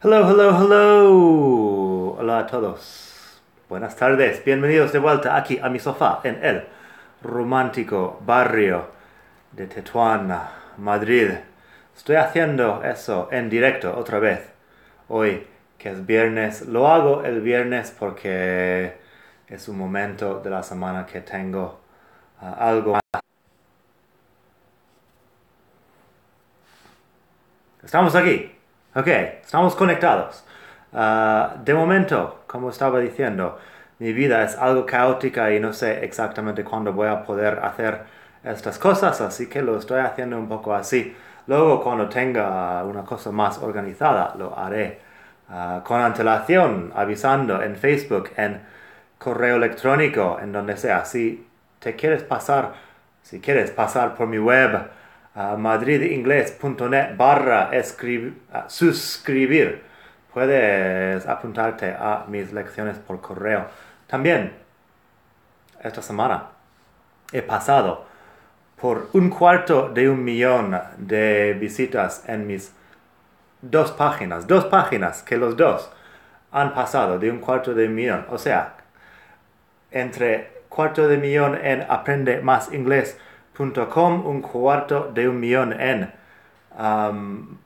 Hello, hello, hello. Hola a todos. Buenas tardes. Bienvenidos de vuelta aquí a mi sofá en el romántico barrio de Tetuán, Madrid. Estoy haciendo eso en directo otra vez. Hoy, que es viernes, lo hago el viernes porque es un momento de la semana que tengo algo más. Estamos aquí. Ok, estamos conectados. De momento, como estaba diciendo, mi vida es algo caótica y no sé exactamente cuándo voy a poder hacer estas cosas, así que lo estoy haciendo un poco así. Luego, cuando tenga una cosa más organizada, lo haré con antelación, avisando en Facebook, en correo electrónico, en donde sea. Si quieres pasar por mi web, madridinglés.net/suscribir. Puedes apuntarte a mis lecciones por correo. También, esta semana he pasado por 250,000 de visitas en mis dos páginas. Dos páginas que los dos han pasado de 250,000. O sea, entre 250,000 en aprendemasingles.com, 250,000 en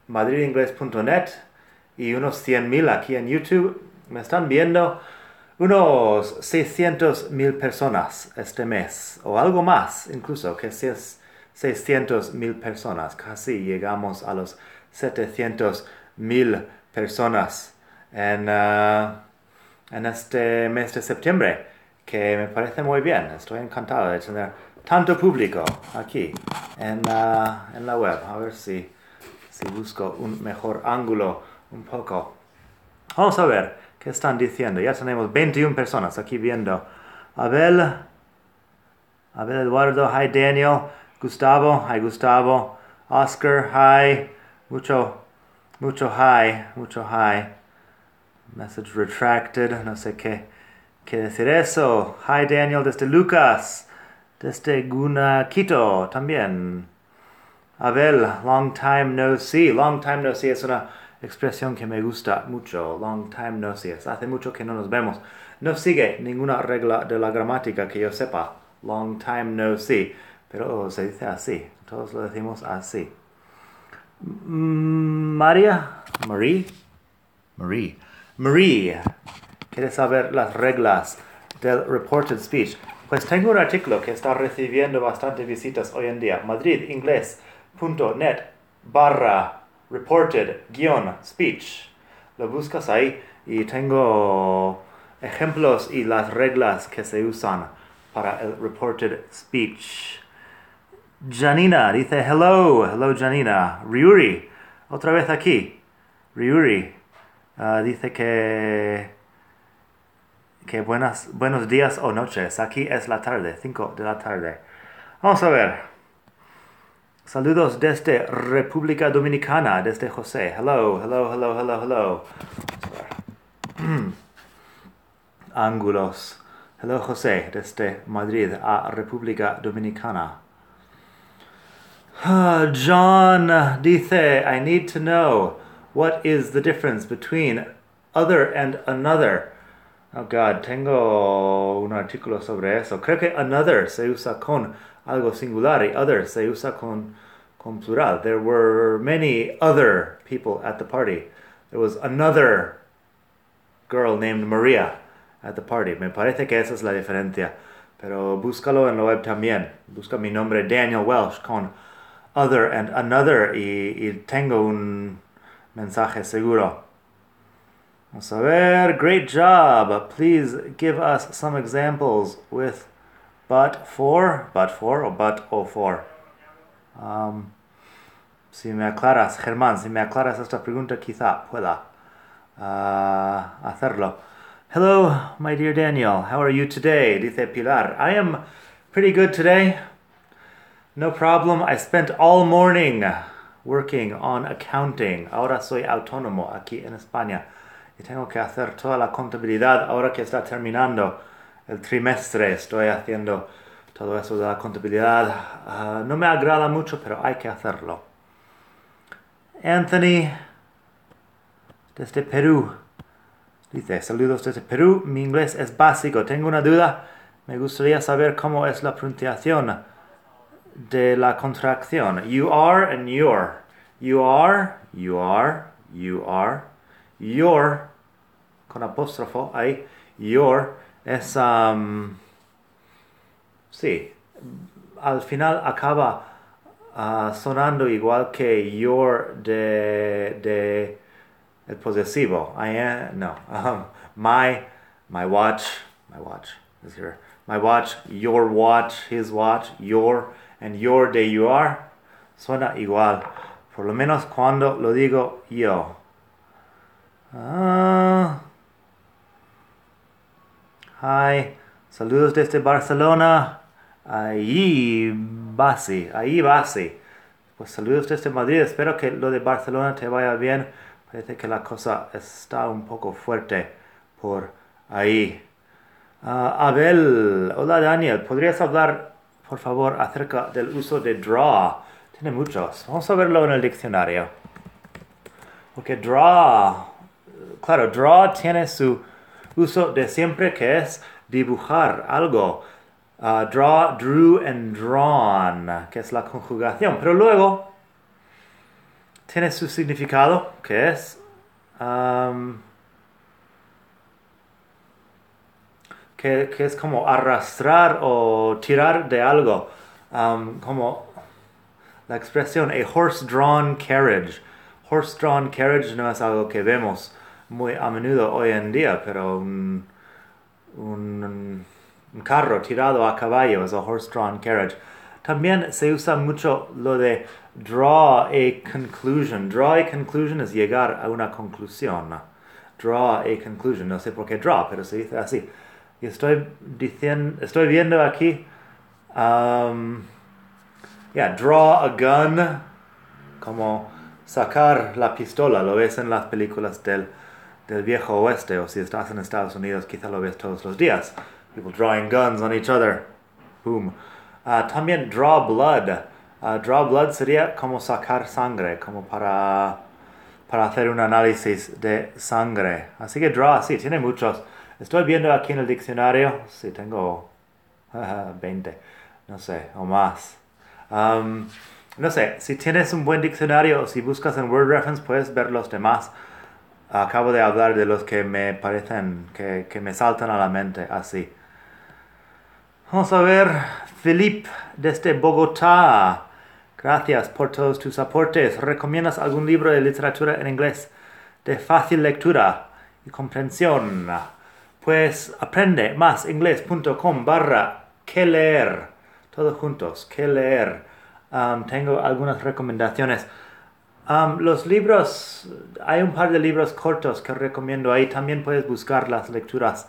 madridinglés.net y unos 100,000 aquí en YouTube. Me están viendo unos 600,000 personas este mes, o algo más incluso, que si es 600,000 personas. Casi llegamos a los 700,000 personas en este mes de septiembre, que me parece muy bien. Estoy encantado de tener tanto público aquí en la web. A ver si busco un mejor ángulo un poco. Vamos a ver qué están diciendo. Ya tenemos 21 personas aquí viendo. Abel Eduardo, hi Daniel. Gustavo, hi Gustavo. Oscar, hi. Mucho hi. Message retracted, no sé qué decir eso. Hi Daniel, desde Lucas. Desde Quito también. Abel, long time no see. Long time no see es una expresión que me gusta mucho. Long time no see. Hace mucho que no nos vemos. No sigue ninguna regla de la gramática que yo sepa. Long time no see. Pero se dice así. Todos lo decimos así. Marie. ¿Quieres saber las reglas del reported speech? Pues tengo un artículo que está recibiendo bastantes visitas hoy en día. madridinglés.net/reported-speech. Lo buscas ahí y tengo ejemplos y las reglas que se usan para el reported speech. Janina dice hello Janina. Ryuri, otra vez aquí. Ryuri dice que buenos días o noches. Aquí es la tarde, 5 de la tarde. Vamos a ver. Saludos desde República Dominicana, desde José. Hello. Ángulos. Hello José, desde Madrid a República Dominicana. John dice, I need to know what is the difference between other and another. Oh God, tengo un artículo sobre eso. Creo que another se usa con algo singular y other se usa con plural. There were many other people at the party. There was another girl named Maria at the party. Me parece que esa es la diferencia. Pero búscalo en la web también. Busca mi nombre, Daniel Welsch, con other and another y tengo un mensaje seguro. Vamos a ver, great job. Please give us some examples with but for. Si me aclaras, Germán, si me aclaras esta pregunta, quizá pueda hacerlo. Hello, my dear Daniel. How are you today? Dice Pilar. I am pretty good today. No problem. I spent all morning working on accounting. Ahora soy autónomo aquí en España. Y tengo que hacer toda la contabilidad ahora que está terminando el trimestre. Estoy haciendo todo eso de la contabilidad. No me agrada mucho, pero hay que hacerlo. Anthony desde Perú. Dice, saludos desde Perú, mi inglés es básico, tengo una duda, me gustaría saber cómo es la pronunciación de la contracción. You are and your. You are, you are, you are. Your, con apóstrofo ahí, your es, sí, al final acaba sonando igual que your de el posesivo. I am, no, my watch, is here. My watch, your watch, his watch, your, and your de you are, suena igual. Por lo menos cuando lo digo yo. Hi, saludos desde Barcelona. Ahí basi. Pues saludos desde Madrid, espero que lo de Barcelona te vaya bien. Parece que la cosa está un poco fuerte por ahí. Abel, hola Daniel, ¿podrías hablar por favor acerca del uso de draw? Tiene muchos, vamos a verlo en el diccionario. Porque draw, claro, draw tiene su uso de siempre que es dibujar algo. Draw, drew, and drawn, que es la conjugación. Pero luego tiene su significado, que es que es como arrastrar o tirar de algo. Como la expresión a horse-drawn carriage. Horse-drawn carriage no es algo que vemos muy a menudo hoy en día, pero un carro tirado a caballo es a horse-drawn carriage. También se usa mucho lo de draw a conclusion. Draw a conclusion es llegar a una conclusión. Draw a conclusion. No sé por qué draw, pero se dice así. Y estoy viendo aquí. Draw a gun. Como sacar la pistola. Lo ves en las películas del viejo oeste. O si estás en Estados Unidos, quizá lo ves todos los días. People drawing guns on each other. Boom. También draw blood. Draw blood sería como sacar sangre, como para hacer un análisis de sangre. Así que draw, sí, tiene muchos. Estoy viendo aquí en el diccionario, sí, tengo 20, no sé, o más. No sé, si tienes un buen diccionario o si buscas en Word Reference puedes ver los demás. Acabo de hablar de los que me parecen, que me saltan a la mente, así. Vamos a ver, Filipe, desde Bogotá. Gracias por todos tus aportes. ¿Recomiendas algún libro de literatura en inglés de fácil lectura y comprensión? Pues aprendemasingles.com /qué leer. Todos juntos, qué leer. Tengo algunas recomendaciones. Los libros, hay un par de libros cortos que recomiendo ahí. También puedes buscar las lecturas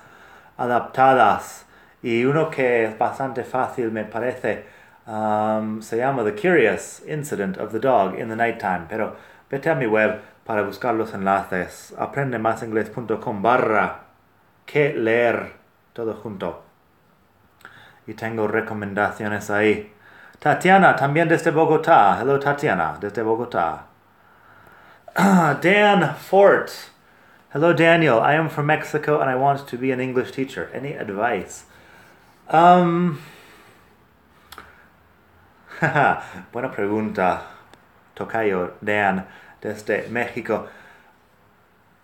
adaptadas. Y uno que es bastante fácil, me parece, se llama The Curious Incident of the Dog in the Night Time. Pero vete a mi web para buscar los enlaces. Aprendemasingles.com /qué leer. Todo junto. Y tengo recomendaciones ahí. Tatiana, también desde Bogotá. Hello, Tatiana, desde Bogotá. Dan Fort. Hello, Daniel. I am from Mexico and I want to be an English teacher. Any advice? Buena pregunta, tocayo Dan, desde México.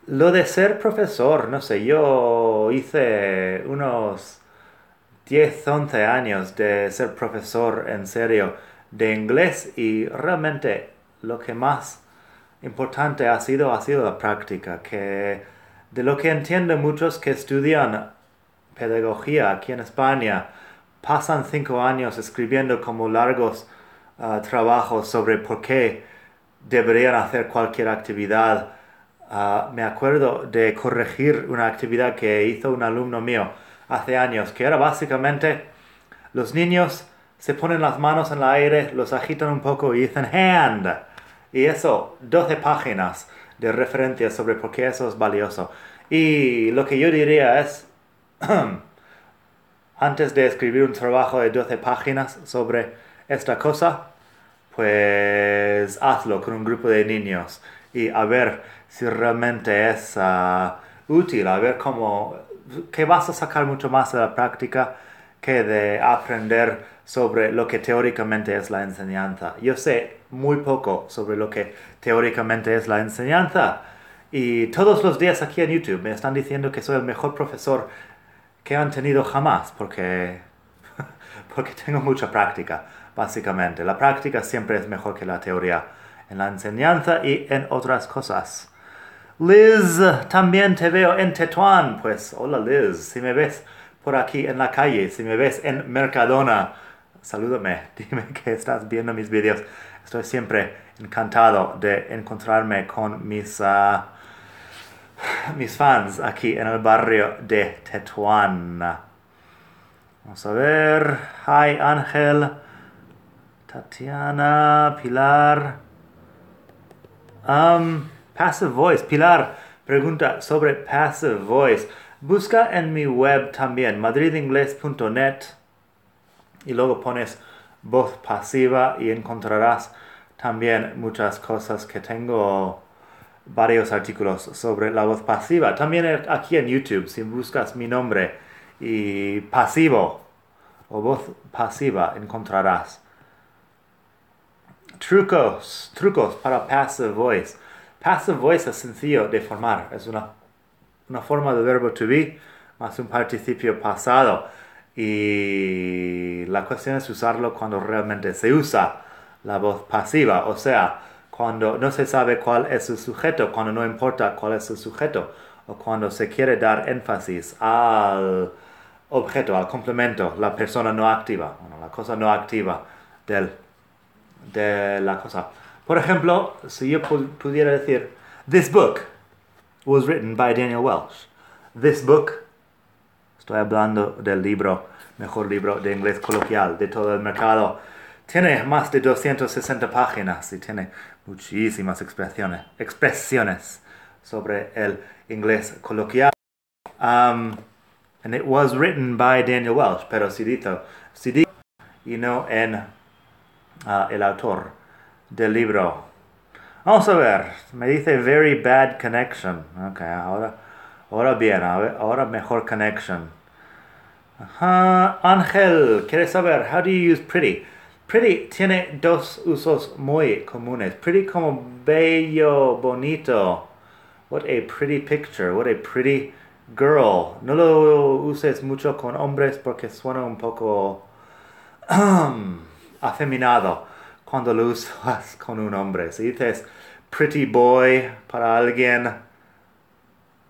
Lo de ser profesor, no sé, yo hice unos 10, 11 años de ser profesor en serio de inglés y realmente lo que más importante ha sido la práctica, que de lo que entiendo muchos que estudian pedagogía aquí en España pasan 5 años escribiendo como largos trabajos sobre por qué deberían hacer cualquier actividad. Me acuerdo de corregir una actividad que hizo un alumno mío hace años, que era básicamente los niños se ponen las manos en el aire, los agitan un poco y dicen hand. Y eso, 12 páginas de referencias sobre por qué eso es valioso. Y lo que yo diría es, antes de escribir un trabajo de 12 páginas sobre esta cosa, pues hazlo con un grupo de niños. y a ver si realmente es útil, a ver cómo, que vas a sacar mucho más de la práctica que de aprender sobre lo que teóricamente es la enseñanza. Yo sé muy poco sobre lo que teóricamente es la enseñanza y todos los días aquí en YouTube me están diciendo que soy el mejor profesor que han tenido jamás porque tengo mucha práctica, básicamente. La práctica siempre es mejor que la teoría en la enseñanza y en otras cosas. Liz, también te veo en Tetuán. Pues hola Liz, si me ves por aquí en la calle, si me ves en Mercadona, salúdame, dime que estás viendo mis videos. Estoy siempre encantado de encontrarme con mis fans aquí en el barrio de Tetuán. Vamos a ver. Hi Ángel, Tatiana, Pilar. Passive voice. Pilar pregunta sobre passive voice. Busca en mi web también, madridinglés.net, y luego pones voz pasiva y encontrarás también muchas cosas que tengo, varios artículos sobre la voz pasiva. También aquí en YouTube, si buscas mi nombre y pasivo o voz pasiva, encontrarás trucos para passive voice. Passive voice es sencillo de formar, es una forma del verbo to be más un participio pasado, y la cuestión es usarlo cuando realmente se usa la voz pasiva, o sea, cuando no se sabe cuál es el sujeto, cuando no importa cuál es el sujeto, o cuando se quiere dar énfasis al objeto, al complemento, la persona no activa, bueno, la cosa no activa de la cosa. Por ejemplo, si yo pudiera decir, this book was written by Daniel Welsch. This book, estoy hablando del libro, mejor libro de inglés coloquial de todo el mercado. Tiene más de 260 páginas y tiene muchísimas expresiones sobre el inglés coloquial. And it was written by Daniel Welsch, pero si digo, y no en el autor del libro. Vamos a ver, me dice very bad connection. Ok, ahora bien, ahora mejor connection. Ajá. Ángel, ¿quieres saber how do you use pretty? Pretty tiene dos usos muy comunes. Pretty como bello, bonito. What a pretty picture, what a pretty girl. No lo uses mucho con hombres porque suena un poco afeminado cuando lo usas con un hombre. Si dices pretty boy para alguien,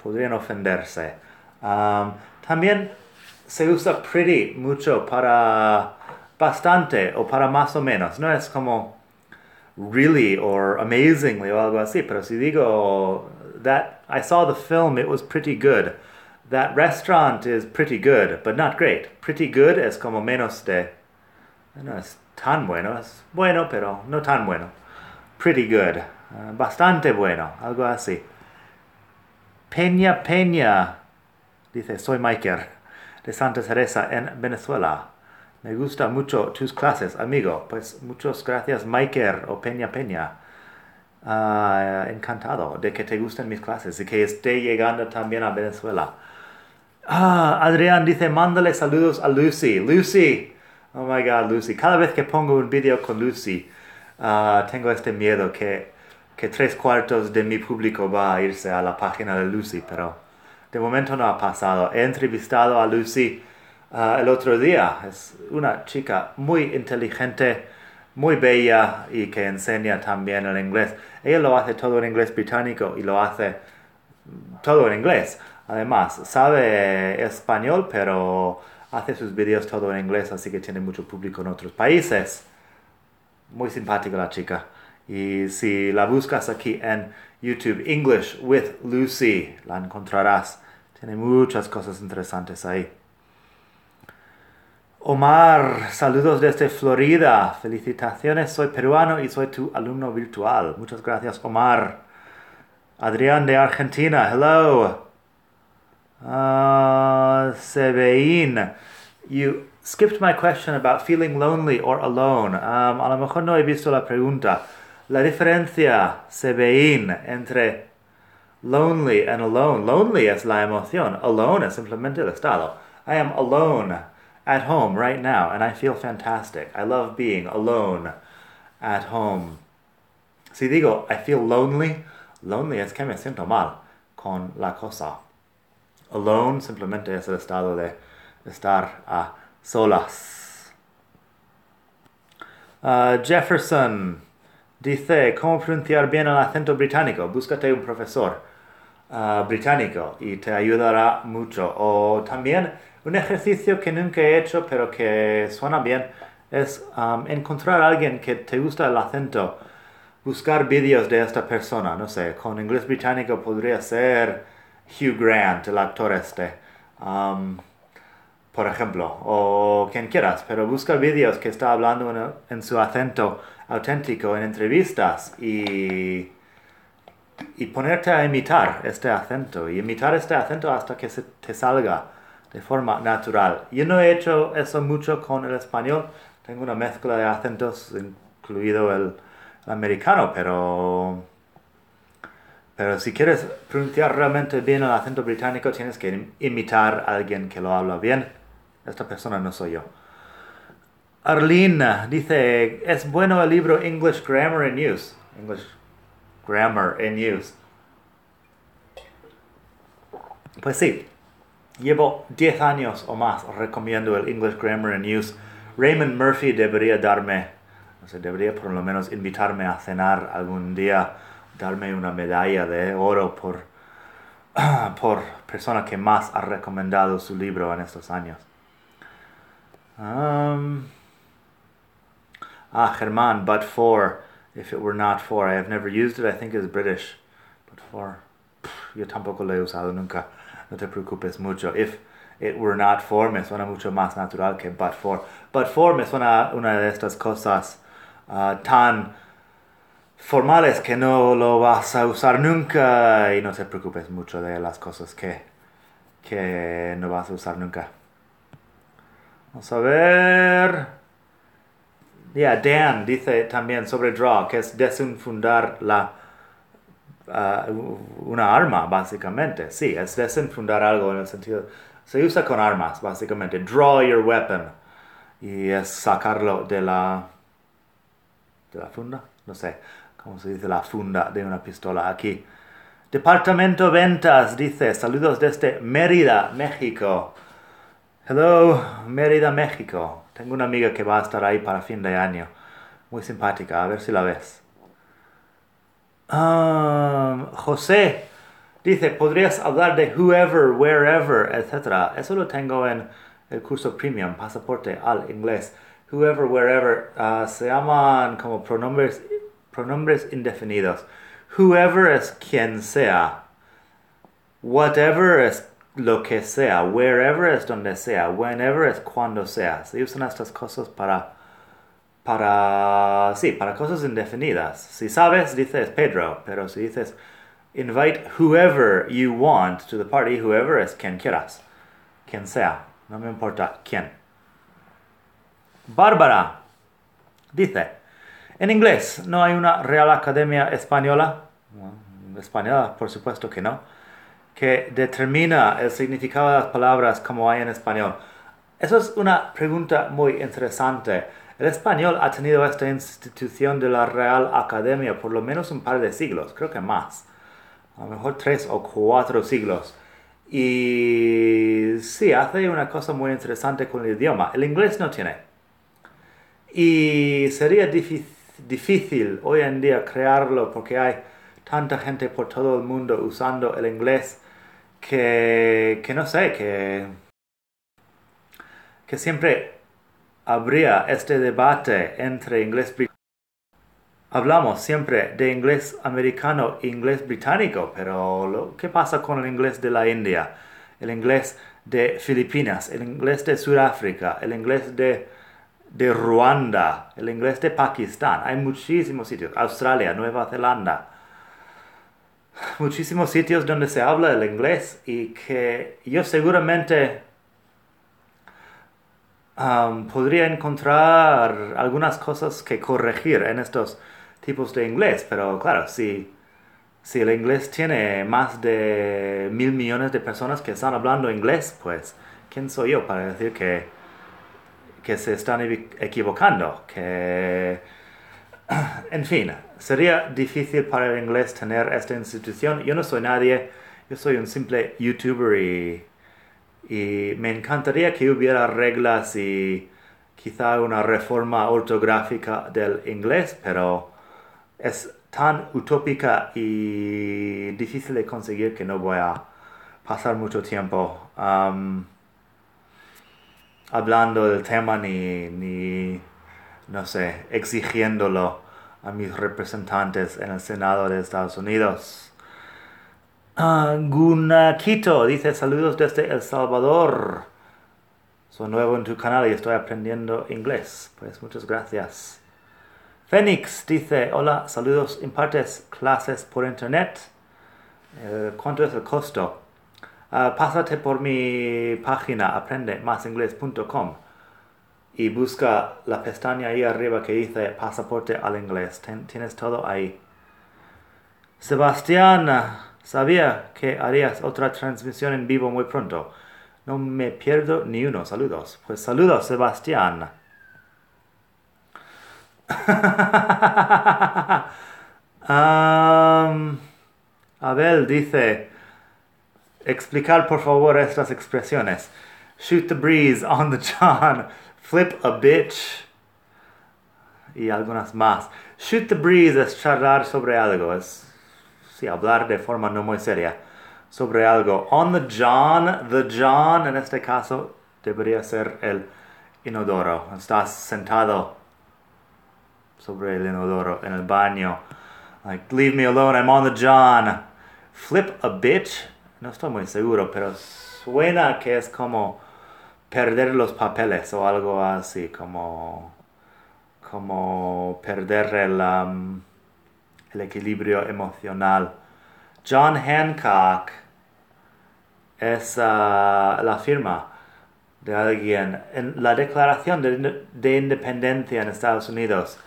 podrían ofenderse. También se usa pretty mucho para bastante o para más o menos. No es como really or amazingly o algo así, pero si digo that I saw the film, it was pretty good. That restaurant is pretty good, but not great. Pretty good es como menos de, no es tan bueno, es bueno pero no tan bueno. Pretty good, bastante bueno, algo así. Peña dice, soy Michael de Santa Teresa en Venezuela. Me gusta mucho tus clases, amigo. Pues muchas gracias, Michael o Peña. Encantado de que te gusten mis clases y que esté llegando también a Venezuela. Adrián dice, mándale saludos a Lucy. Lucy, oh my God, Lucy. Cada vez que pongo un video con Lucy, tengo este miedo que 3/4 de mi público va a irse a la página de Lucy, pero de momento no ha pasado. He entrevistado a Lucy el otro día. Es una chica muy inteligente, muy bella y que enseña también el inglés. Ella lo hace todo en inglés británico y lo hace todo en inglés. Además, sabe español, pero hace sus videos todo en inglés, así que tiene mucho público en otros países. Muy simpática la chica. Y si la buscas aquí en YouTube, English with Lucy, la encontrarás. Tiene muchas cosas interesantes ahí. Omar, saludos desde Florida. Felicitaciones, soy peruano y soy tu alumno virtual. Muchas gracias, Omar. Adrián de Argentina, hello. Sebein, you skipped my question about feeling lonely or alone. A lo mejor no he visto la pregunta. La diferencia se ve entre lonely and alone. Lonely es la emoción. Alone es simplemente el estado. I am alone at home right now, and I feel fantastic. I love being alone at home. Si digo, I feel lonely, lonely es que me siento mal con la cosa. Alone simplemente es el estado de estar a solas. Jefferson dice, ¿cómo pronunciar bien el acento británico? Búscate un profesor británico y te ayudará mucho. O también un ejercicio que nunca he hecho pero que suena bien es encontrar a alguien que te gusta el acento. Buscar vídeos de esta persona, no sé, con inglés británico podría ser Hugh Grant, el actor este, por ejemplo, o quien quieras, pero busca vídeos que está hablando en su acento auténtico en entrevistas y ponerte a imitar este acento, y imitar este acento hasta que se te salga de forma natural. Yo no he hecho eso mucho con el español, tengo una mezcla de acentos, incluido el americano, pero si quieres pronunciar realmente bien el acento británico, tienes que imitar a alguien que lo habla bien. Esta persona no soy yo. Arlene dice, ¿es bueno el libro English Grammar in Use? English Grammar in Use. Pues sí, llevo 10 años o más recomiendo el English Grammar in Use. Raymond Murphy debería darme, no sé, debería por lo menos invitarme a cenar algún día, darme una medalla de oro por persona que más ha recomendado su libro en estos años. Germán, but for, if it were not for, I have never used it, I think it's British. But for, yo tampoco lo he usado nunca, no te preocupes mucho. If it were not for, me suena mucho más natural que but for. But for me suena una de estas cosas tan formales que no lo vas a usar nunca, y no te preocupes mucho de las cosas que no vas a usar nunca. Vamos a ver. Dan dice también sobre draw, que es desenfundar una arma, básicamente. Sí, es desenfundar algo en el sentido, se usa con armas, básicamente. Draw your weapon. Y es sacarlo de la funda. No sé cómo se dice la funda de una pistola aquí. Departamento Ventas dice, saludos desde Mérida, México. Hello, Mérida, México. Tengo una amiga que va a estar ahí para fin de año. Muy simpática, a ver si la ves. José dice, ¿podrías hablar de whoever, wherever, etcétera? Eso lo tengo en el curso premium, pasaporte al inglés. Whoever, wherever, se llaman como pronombres indefinidos. Whoever es quien sea. Whatever es lo que sea. Wherever es donde sea. Whenever es cuando sea. Se usan estas cosas para cosas indefinidas. Si sabes, dices Pedro, pero si dices invite whoever you want to the party, whoever es quien quieras. Quien sea. No me importa quién. Bárbara dice, en inglés no hay una Real Academia Española, por supuesto que no, que determina el significado de las palabras como hay en español. Eso es una pregunta muy interesante. El español ha tenido esta institución de la Real Academia por lo menos un par de siglos, creo que más, a lo mejor 3 o 4 siglos. Y sí, hace una cosa muy interesante con el idioma. El inglés no tiene. Y sería difícil hoy en día crearlo porque hay tanta gente por todo el mundo usando el inglés que no sé, que siempre habría este debate entre inglés británico. Hablamos siempre de inglés americano e inglés británico, pero ¿qué pasa con el inglés de la India? El inglés de Filipinas, el inglés de Sudáfrica, el inglés de Ruanda, el inglés de Pakistán. Hay muchísimos sitios, Australia, Nueva Zelanda, muchísimos sitios donde se habla el inglés y que yo seguramente podría encontrar algunas cosas que corregir en estos tipos de inglés, pero claro, si el inglés tiene más de 1,000,000,000 de personas que están hablando inglés, pues, ¿quién soy yo para decir que se están equivocando? En fin, sería difícil para el inglés tener esta institución. Yo no soy nadie, yo soy un simple youtuber y me encantaría que hubiera reglas y quizá una reforma ortográfica del inglés, pero es tan utópica y difícil de conseguir que no voy a pasar mucho tiempo hablando del tema ni no sé, exigiéndolo a mis representantes en el Senado de Estados Unidos. Gunaquito dice, saludos desde El Salvador. Soy nuevo en tu canal y estoy aprendiendo inglés. Pues muchas gracias. Fénix dice, hola, saludos, impartes clases por internet. ¿Cuánto es el costo? Pásate por mi página aprendemasingles.com y busca la pestaña ahí arriba que dice pasaporte al inglés. Tienes todo ahí. Sebastián, sabía que harías otra transmisión en vivo muy pronto. No me pierdo ni uno. Saludos. Pues saludos, Sebastián. Abel dice, explicar por favor estas expresiones. Shoot the breeze on the John. Flip a bitch y algunas más. Shoot the breeze es charlar sobre algo, es sí, hablar de forma no muy seria sobre algo. On the John en este caso debería ser el inodoro. Estás sentado sobre el inodoro en el baño. Like, leave me alone, I'm on the John. Flip a bitch, no estoy muy seguro, pero suena que es como perder los papeles o algo así, como perder el equilibrio emocional. John Hancock es la firma de alguien. En la declaración de independencia en Estados Unidos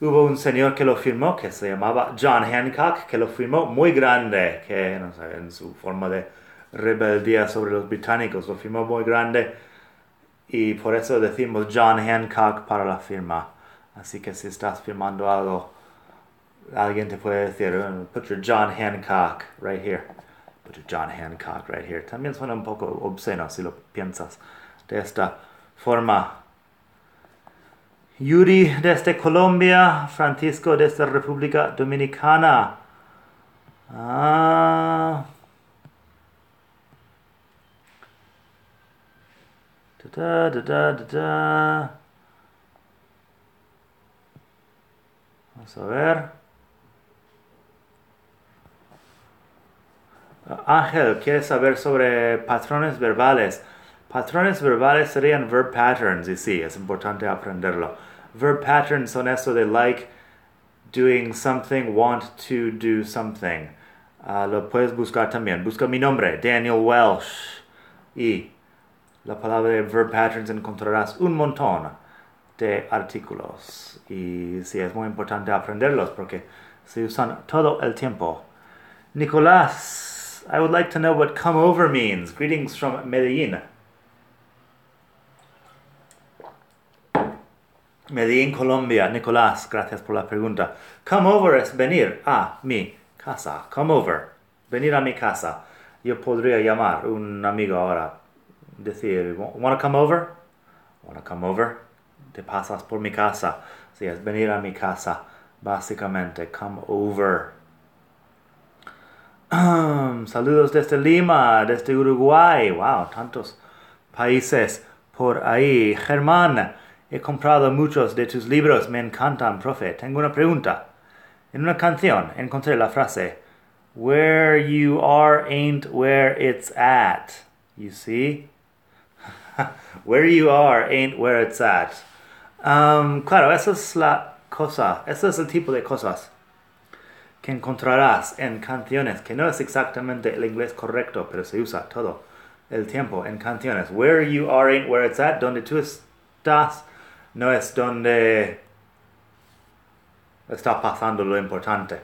hubo un señor que lo firmó, que se llamaba John Hancock, que lo firmó muy grande, que no sé, en su forma de rebeldía sobre los británicos, lo firmó muy grande y por eso decimos John Hancock para la firma. Así que si estás firmando algo, alguien te puede decir, put your John Hancock right here, put your John Hancock right here. También suena un poco obsceno si lo piensas de esta forma. Yuri desde Colombia, Francisco desde República Dominicana. Vamos a ver. Ángel quiere saber sobre patrones verbales. Patrones verbales serían verb patterns, y sí, es importante aprenderlo. Verb patterns son eso de like, doing something, want to do something. Lo puedes buscar también. Busca mi nombre, Daniel Welsch, y la palabra de verb patterns encontrarás un montón de artículos. Y sí, es muy importante aprenderlos porque se usan todo el tiempo. Nicolás, I would like to know what come over means. Greetings from Medellín. Medellín, Colombia. Nicolás, gracias por la pregunta. Come over es venir a mi casa. Come over. Venir a mi casa. Yo podría llamar a un amigo ahora. Decir, wanna come over? Wanna come over? Te pasas por mi casa. Sí, es venir a mi casa. Básicamente, come over. Saludos desde Lima, desde Uruguay. Wow, tantos países por ahí. Germán, he comprado muchos de tus libros. Me encantan, profe. Tengo una pregunta. En una canción encontré la frase, where you are ain't where it's at. You see? Where you are ain't where it's at. Claro, esa es la cosa, ese es el tipo de cosas que encontrarás en canciones, que no es exactamente el inglés correcto, pero se usa todo el tiempo en canciones. Where you are ain't where it's at, donde tú estás, no es donde está pasando lo importante.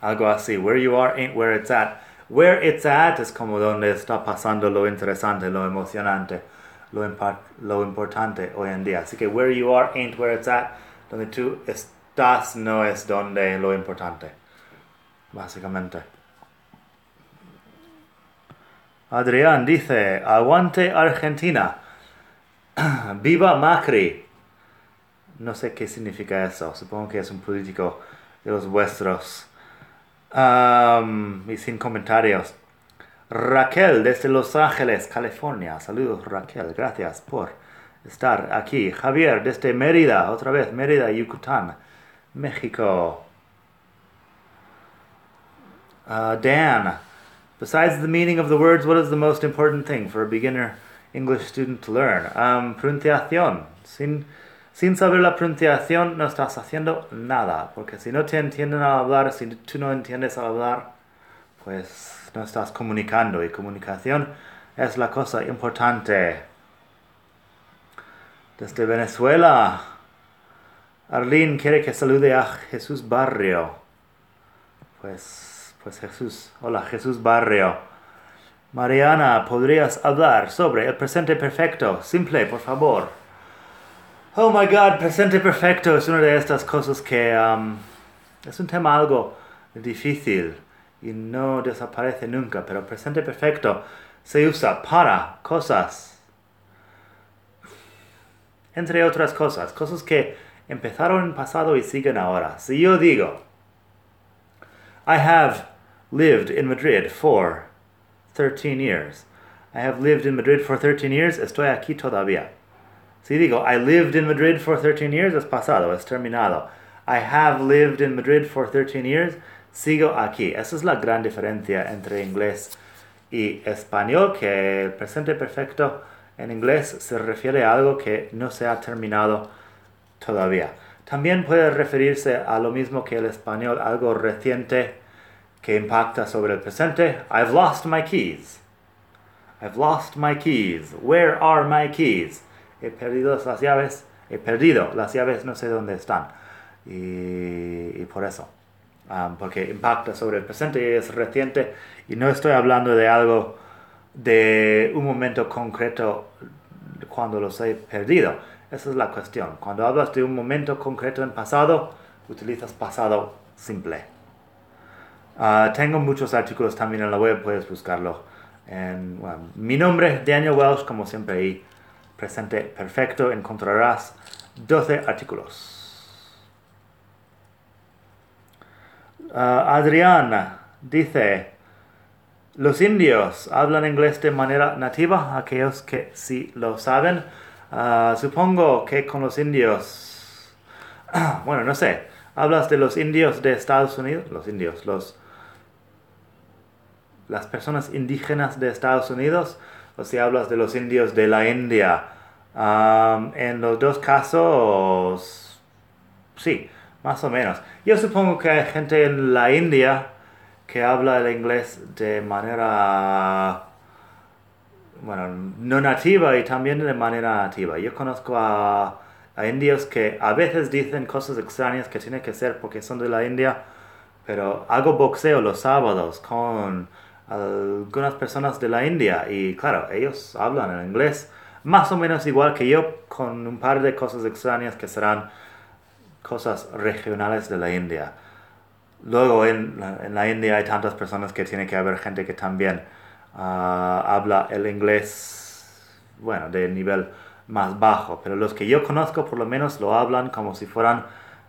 Algo así. Where you are ain't where it's at. Where it's at es como donde está pasando lo interesante, lo emocionante, lo importante hoy en día. Así que where you are ain't where it's at. Donde tú estás no es donde lo importante. Básicamente. Adrián dice, aguante Argentina. Viva Macri. No sé qué significa eso. Supongo que es un político de los vuestros. Y sin comentarios. Raquel desde Los Ángeles, California. Saludos, Raquel. Gracias por estar aquí. Javier desde Mérida. Otra vez, Mérida, Yucatán, México. Dan. Besides the meaning of the words, what is the most important thing for a beginner English student to learn? Pronunciación. Sin saber la pronunciación no estás haciendo nada, porque si no te entienden al hablar, si tú no entiendes al hablar, pues no estás comunicando, y comunicación es la cosa importante. Desde Venezuela, Arlene quiere que salude a Jesús Barrio. Pues Jesús, hola Jesús Barrio. Mariana, ¿podrías hablar sobre el presente perfecto? Simple, por favor. Oh my God, presente perfecto es una de estas cosas que es un tema algo difícil y no desaparece nunca, pero presente perfecto se usa para cosas, entre otras cosas, cosas que empezaron en pasado y siguen ahora. Si yo digo, I have lived in Madrid for 13 years. I have lived in Madrid for 13 years, estoy aquí todavía. Si digo, I lived in Madrid for 13 years, es pasado, es terminado. I have lived in Madrid for 13 years, sigo aquí. Esa es la gran diferencia entre inglés y español, que el presente perfecto en inglés se refiere a algo que no se ha terminado todavía. También puede referirse a lo mismo que el español, algo reciente que impacta sobre el presente. I've lost my keys. I've lost my keys. Where are my keys? He perdido las llaves, no sé dónde están. Y por eso, porque impacta sobre el presente y es reciente. Y no estoy hablando de algo, de un momento concreto cuando los he perdido. Esa es la cuestión. Cuando hablas de un momento concreto en pasado, utilizas pasado simple. Tengo muchos artículos también en la web, puedes buscarlo. Mi nombre, Daniel Welsch, como siempre, y presente perfecto, encontrarás 12 artículos. Adrián dice, ¿los indios hablan inglés de manera nativa? Aquellos que sí lo saben. Supongo que con los indios, bueno, no sé, hablas de los indios de Estados Unidos, las personas indígenas de Estados Unidos, o si hablas de los indios de la India. En los dos casos, sí, más o menos. Yo supongo que hay gente en la India que habla el inglés de manera, no nativa y también de manera nativa. Yo conozco a indios que a veces dicen cosas extrañas que tienen que ser porque son de la India, pero hago boxeo los sábados con algunas personas de la India y claro, ellos hablan el inglés más o menos igual que yo, con un par de cosas extrañas que serán cosas regionales de la India. Luego en la India hay tantas personas que tiene que haber gente que también habla el inglés, de nivel más bajo, pero los que yo conozco por lo menos lo hablan como si fueran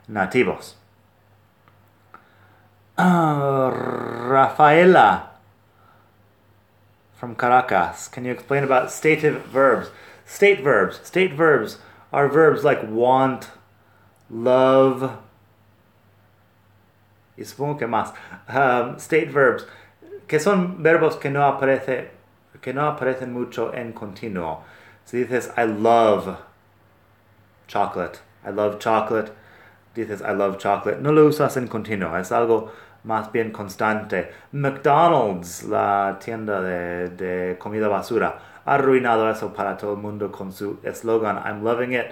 nativos. Rafaela from Caracas, can you explain about stative verbs? State verbs are verbs like want, love, y supongo que más. State verbs, que son verbos que no aparecen mucho en continuo. Si dices, I love chocolate, dices, I love chocolate, no lo usas en continuo, es algo más bien constante. McDonald's, la tienda de comida basura, ha arruinado eso para todo el mundo con su eslogan, I'm loving it.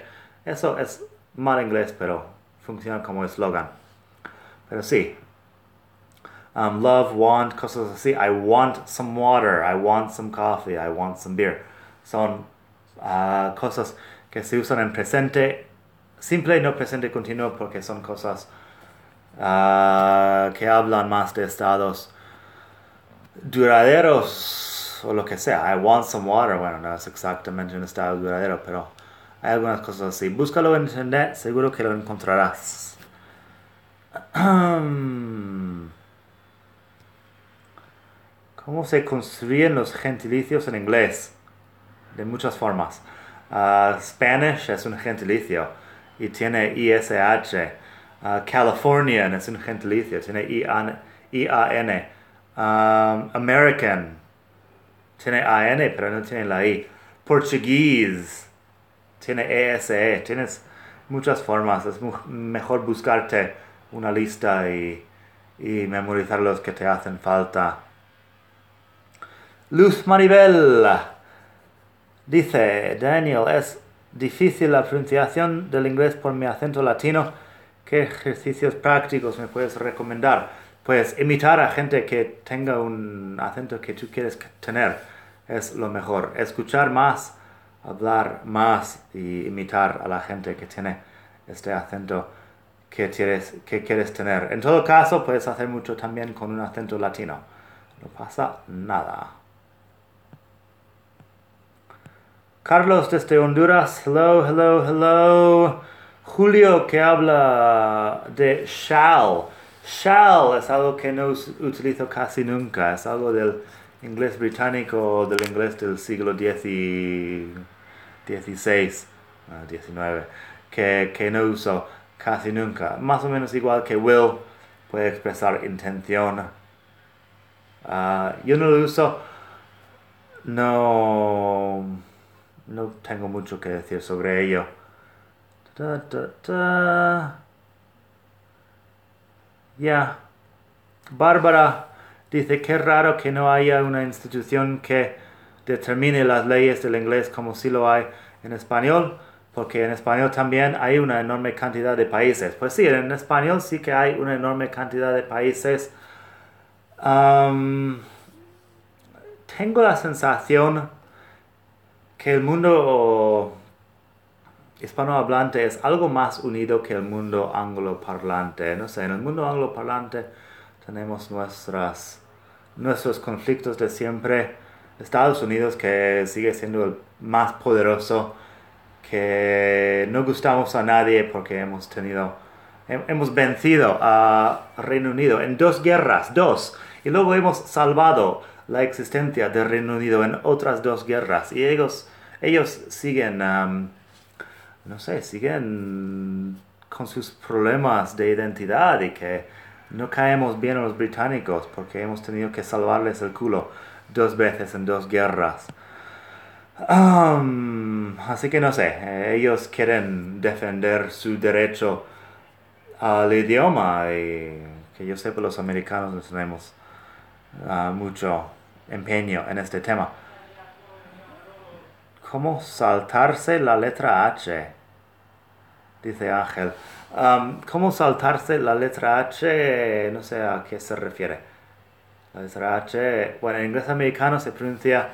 Eso es mal inglés, pero funcionan como eslogan. Pero sí. Love, want, cosas así. I want some water. I want some coffee. I want some beer. Son cosas que se usan en presente simple, no presente continuo, porque son cosas que hablan más de estados duraderos o lo que sea. I want some water. Bueno, no es exactamente un estado duradero, pero hay algunas cosas así. Búscalo en internet, seguro que lo encontrarás. ¿Cómo se construyen los gentilicios en inglés? De muchas formas. Spanish es un gentilicio y tiene ISH. Californian es un gentilicio, tiene IAN. American tiene AN, pero no tiene la I. Portuguese tiene ESE. Tienes muchas formas. Es mejor buscarte una lista y memorizar los que te hacen falta. Luz Maribel dice: Daniel, es difícil la pronunciación del inglés por mi acento latino. ¿Qué ejercicios prácticos me puedes recomendar? Pues imitar a gente que tenga un acento que tú quieres tener es lo mejor. Escuchar más, hablar más y imitar a la gente que tiene este acento que quieres tener. En todo caso, puedes hacer mucho también con un acento latino. No pasa nada. Carlos desde Honduras, hello, hello, hello. Julio que habla de shall. Shall es algo que no utilizo casi nunca, es algo del inglés británico, del inglés del siglo XIX, que no uso casi nunca. Más o menos igual que will, puede expresar intención. Yo no lo uso, no tengo mucho que decir sobre ello. Yeah. Bárbara dice: qué raro que no haya una institución que determine las leyes del inglés como si lo hay en español, porque en español también hay una enorme cantidad de países. Pues sí, en español sí que hay una enorme cantidad de países. Tengo la sensación que el mundo hispanohablante es algo más unido que el mundo angloparlante. No sé, en el mundo angloparlante tenemos nuestros conflictos de siempre. Estados Unidos, que sigue siendo el más poderoso, que no gustamos a nadie porque hemos vencido a Reino Unido en dos guerras, y luego hemos salvado la existencia del Reino Unido en otras dos guerras, y ellos siguen, siguen con sus problemas de identidad, y que no caemos bien a los británicos porque hemos tenido que salvarles el culo dos veces en dos guerras. Así que no sé, ellos quieren defender su derecho al idioma, y que yo sepa los americanos no tenemos mucho empeño en este tema. ¿Cómo saltarse la letra H? Dice Ángel. ¿Cómo saltarse la letra H? No sé a qué se refiere. La letra H, bueno, en inglés americano se pronuncia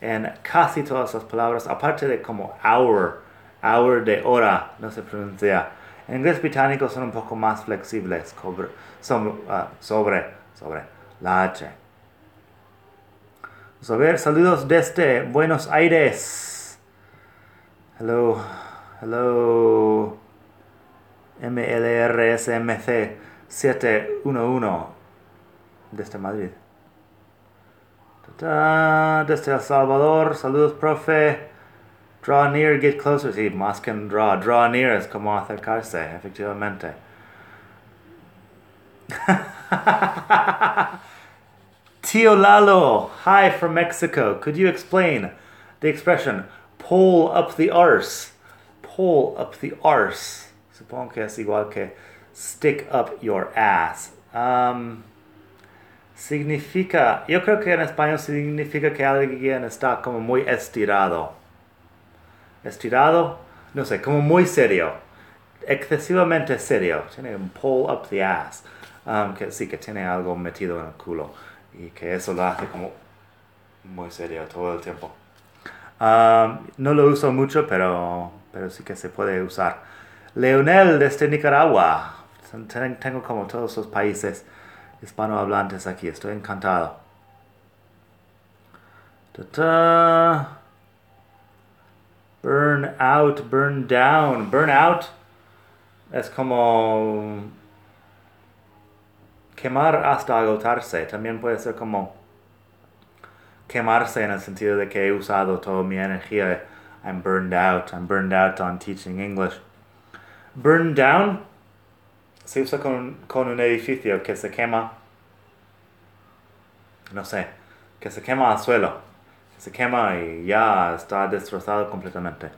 en casi todas las palabras, aparte de como hour de hora, no se pronuncia. En inglés británico son un poco más flexibles sobre la H. Vamos a ver, saludos desde Buenos Aires. Hello. MLRSMC 711 desde Madrid. Desde El Salvador, saludos, profe. Draw near, get closer. Sí, más que draw. Draw near es como acercarse, efectivamente. Tio Lalo, hi from Mexico. Could you explain the expression pull up the arse? Pull up the arse. Supongo que es igual que stick up your ass. Significa, yo creo que en español significa que alguien está como muy estirado. No sé, como muy serio. excesivamente serio, tiene un pull up the ass, que sí, que tiene algo metido en el culo y que eso lo hace como muy serio todo el tiempo. No lo uso mucho, pero sí que se puede usar. Leonel desde Nicaragua. Tengo como todos los países hispanohablantes aquí. Estoy encantado. Ta-ta. Burn out, burn down. Burn out es como quemar hasta agotarse. También puede ser como quemarse en el sentido de que he usado toda mi energía. I'm burned out. I'm burned out on teaching English. Burn down se usa con un edificio que se quema, no sé, que se quema al suelo, que se quema y ya está destrozado completamente.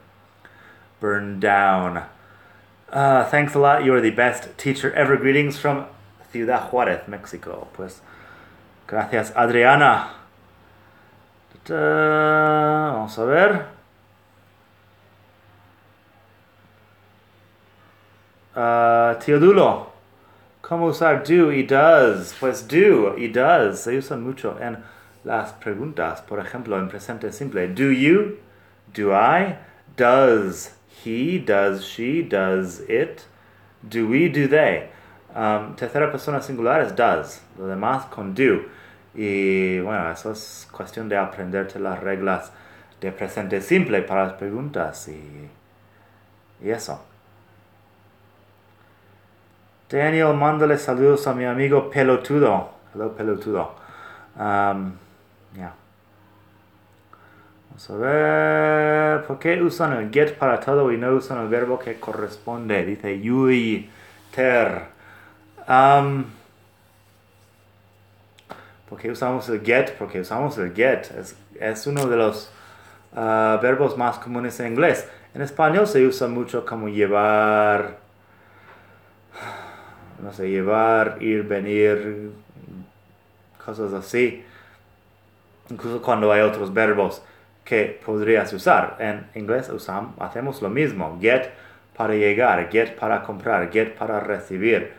Burn down. Thanks a lot, you are the best teacher ever. Greetings from Ciudad Juárez, Mexico. Pues, gracias, Adriana. Ta-ta. Vamos a ver. Teodulo, ¿cómo usar do y does? Pues do y does se usan mucho en las preguntas. Por ejemplo, en presente simple. Do you? Do I? Does he? Does she? Does it? Do we? Do they? Tercera persona singular es does. Lo demás con do. Y bueno, eso es cuestión de aprenderte las reglas de presente simple para las preguntas y eso. Daniel, mándale saludos a mi amigo Pelotudo. Hello, Pelotudo. Yeah. Vamos a ver. ¿Por qué usan el get para todo y no usan el verbo que corresponde? Dice Yui Ter. ¿Por qué usamos el get? Porque usamos el get. Es uno de los verbos más comunes en inglés. En español se usa mucho como llevar. No sé, llevar, ir, venir, cosas así. Incluso cuando hay otros verbos que podrías usar. En inglés hacemos lo mismo. Get para llegar, get para comprar, get para recibir.